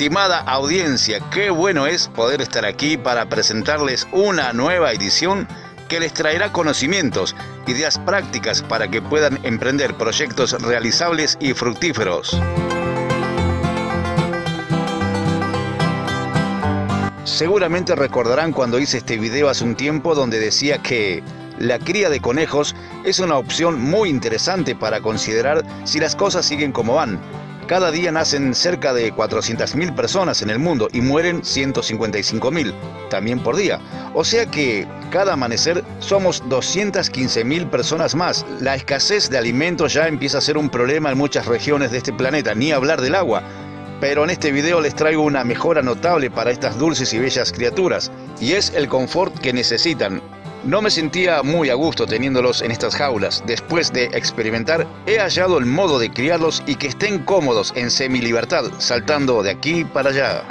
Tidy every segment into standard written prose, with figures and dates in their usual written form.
Estimada audiencia, qué bueno es poder estar aquí para presentarles una nueva edición que les traerá conocimientos, ideas prácticas para que puedan emprender proyectos realizables y fructíferos. Seguramente recordarán cuando hice este video hace un tiempo donde decía que la cría de conejos es una opción muy interesante para considerar si las cosas siguen como van. Cada día nacen cerca de 400.000 personas en el mundo y mueren 155.000, también por día. O sea que cada amanecer somos 215.000 personas más. La escasez de alimentos ya empieza a ser un problema en muchas regiones de este planeta, ni hablar del agua. Pero en este video les traigo una mejora notable para estas dulces y bellas criaturas, y es el confort que necesitan. No me sentía muy a gusto teniéndolos en estas jaulas. Después de experimentar, he hallado el modo de criarlos y que estén cómodos en semilibertad, saltando de aquí para allá.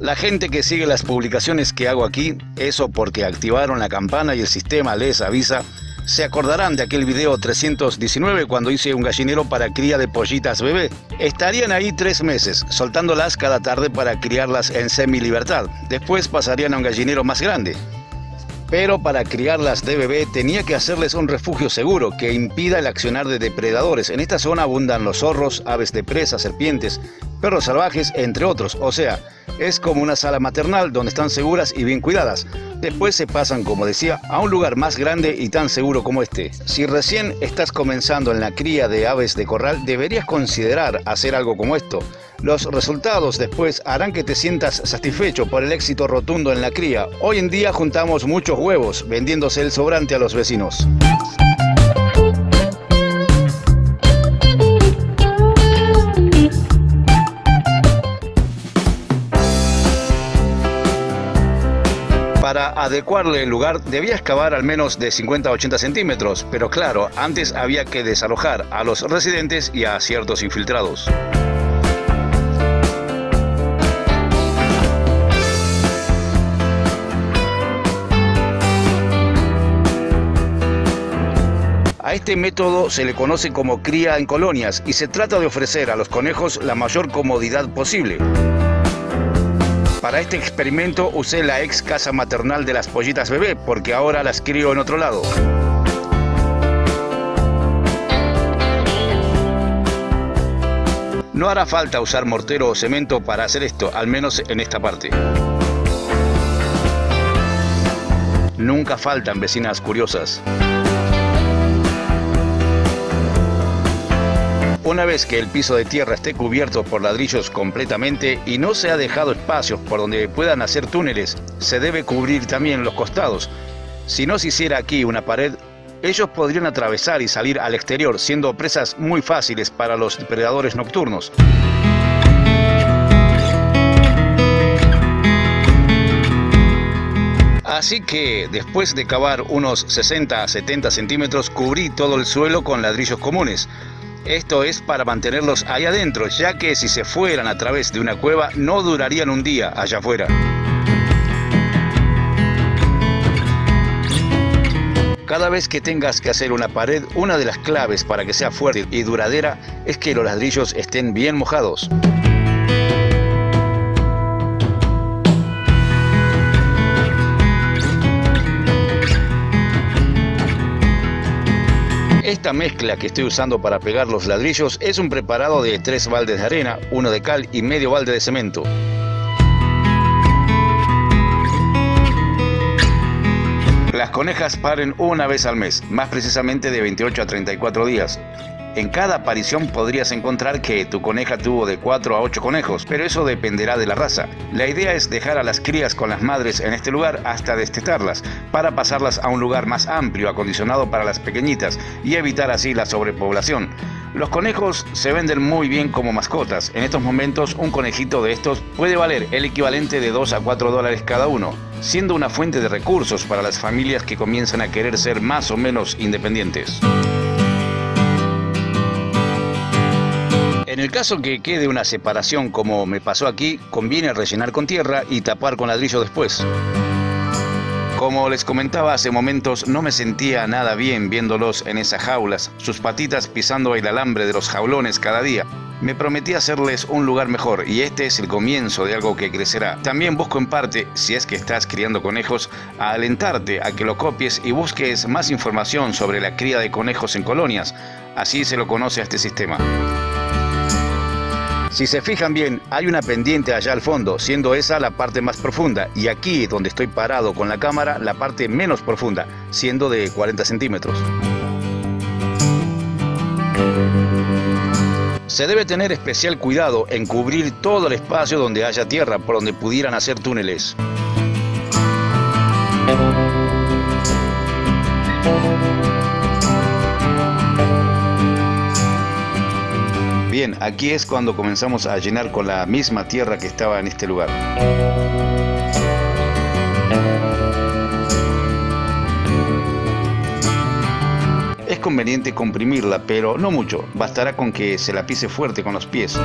La gente que sigue las publicaciones que hago aquí, eso porque activaron la campana y el sistema les avisa, se acordarán de aquel video 319 cuando hice un gallinero para cría de pollitas bebé. Estarían ahí 3 meses, soltándolas cada tarde para criarlas en semilibertad. Después pasarían a un gallinero más grande. Pero para criarlas de bebé tenía que hacerles un refugio seguro que impida el accionar de depredadores. En esta zona abundan los zorros, aves de presa, serpientes, perros salvajes, entre otros. O sea, es como una sala maternal donde están seguras y bien cuidadas. Después se pasan, como decía, a un lugar más grande y tan seguro como este. Si recién estás comenzando en la cría de aves de corral, deberías considerar hacer algo como esto. Los resultados después harán que te sientas satisfecho por el éxito rotundo en la cría. Hoy en día juntamos muchos huevos, vendiéndose el sobrante a los vecinos. Para adecuarle el lugar debía excavar al menos de 50 a 80 centímetros, pero claro, antes había que desalojar a los residentes y a ciertos infiltrados. A este método se le conoce como cría en colonias y se trata de ofrecer a los conejos la mayor comodidad posible. Para este experimento usé la ex casa maternal de las pollitas bebé porque ahora las crío en otro lado. No hará falta usar mortero o cemento para hacer esto, al menos en esta parte. Nunca faltan vecinas curiosas. Una vez que el piso de tierra esté cubierto por ladrillos completamente y no se ha dejado espacios por donde puedan hacer túneles, se debe cubrir también los costados. Si no se hiciera aquí una pared, ellos podrían atravesar y salir al exterior, siendo presas muy fáciles para los depredadores nocturnos. Así que, después de cavar unos 60 a 70 centímetros, cubrí todo el suelo con ladrillos comunes. Esto es para mantenerlos ahí adentro, ya que si se fueran a través de una cueva no durarían un día allá afuera. Cada vez que tengas que hacer una pared, una de las claves para que sea fuerte y duradera es que los ladrillos estén bien mojados. Esta mezcla que estoy usando para pegar los ladrillos es un preparado de 3 baldes de arena, 1 de cal y medio balde de cemento. Las conejas paren una vez al mes, más precisamente de 28 a 34 días. En cada aparición podrías encontrar que tu coneja tuvo de 4 a 8 conejos, pero eso dependerá de la raza. La idea es dejar a las crías con las madres en este lugar hasta destetarlas, para pasarlas a un lugar más amplio, acondicionado para las pequeñitas, y evitar así la sobrepoblación. Los conejos se venden muy bien como mascotas. En estos momentos un conejito de estos puede valer el equivalente de 2 a 4 dólares cada uno, siendo una fuente de recursos para las familias que comienzan a querer ser más o menos independientes. En el caso que quede una separación como me pasó aquí, conviene rellenar con tierra y tapar con ladrillo después. Como les comentaba hace momentos, no me sentía nada bien viéndolos en esas jaulas, sus patitas pisando el alambre de los jaulones cada día. Me prometí hacerles un lugar mejor y este es el comienzo de algo que crecerá. También busco en parte, si es que estás criando conejos, a alentarte a que lo copies y busques más información sobre la cría de conejos en colonias. Así se lo conoce a este sistema. Si se fijan bien, hay una pendiente allá al fondo, siendo esa la parte más profunda, y aquí, donde estoy parado con la cámara, la parte menos profunda, siendo de 40 centímetros. Se debe tener especial cuidado en cubrir todo el espacio donde haya tierra, por donde pudieran hacer túneles. Bien, aquí es cuando comenzamos a llenar con la misma tierra que estaba en este lugar. Es conveniente comprimirla, pero no mucho, bastará con que se la pise fuerte con los pies.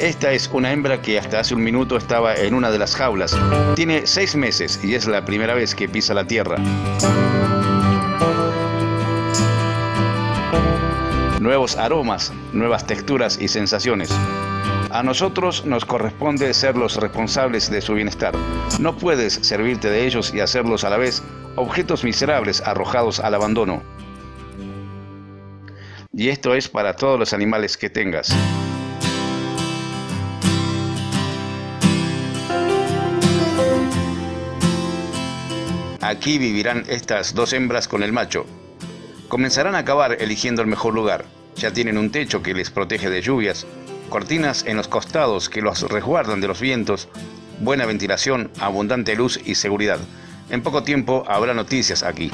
Esta es una hembra que hasta hace un minuto estaba en una de las jaulas. Tiene 6 meses y es la primera vez que pisa la tierra. Nuevos aromas, nuevas texturas y sensaciones. A nosotros nos corresponde ser los responsables de su bienestar. No puedes servirte de ellos y hacerlos a la vez objetos miserables arrojados al abandono. Y esto es para todos los animales que tengas. Aquí vivirán estas 2 hembras con el macho. Comenzarán a cavar eligiendo el mejor lugar. Ya tienen un techo que les protege de lluvias, cortinas en los costados que los resguardan de los vientos, buena ventilación, abundante luz y seguridad. En poco tiempo habrá noticias aquí.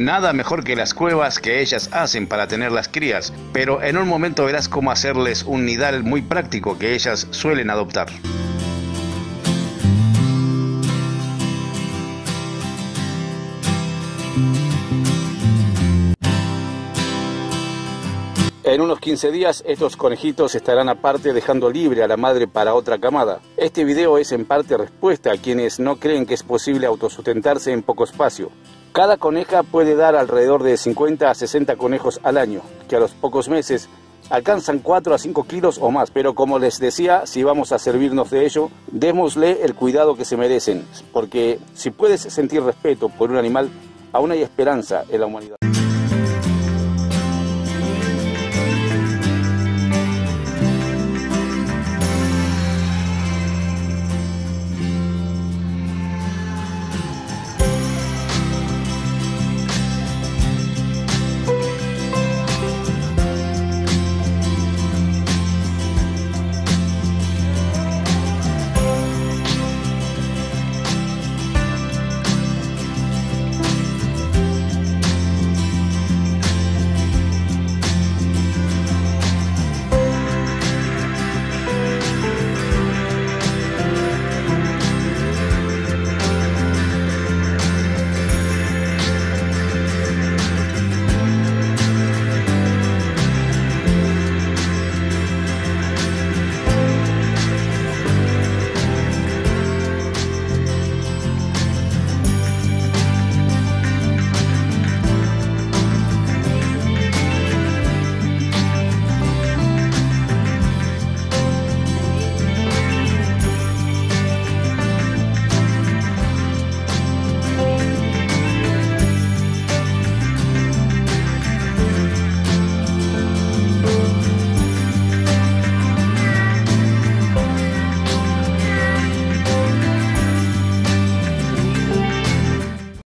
Nada mejor que las cuevas que ellas hacen para tener las crías, pero en un momento verás cómo hacerles un nidal muy práctico que ellas suelen adoptar. En unos 15 días estos conejitos estarán aparte dejando libre a la madre para otra camada. Este video es en parte respuesta a quienes no creen que es posible autosustentarse en poco espacio. Cada coneja puede dar alrededor de 50 a 60 conejos al año, que a los pocos meses alcanzan 4 a 5 kilos o más. Pero como les decía, si vamos a servirnos de ello, démosle el cuidado que se merecen, porque si puedes sentir respeto por un animal, aún hay esperanza en la humanidad.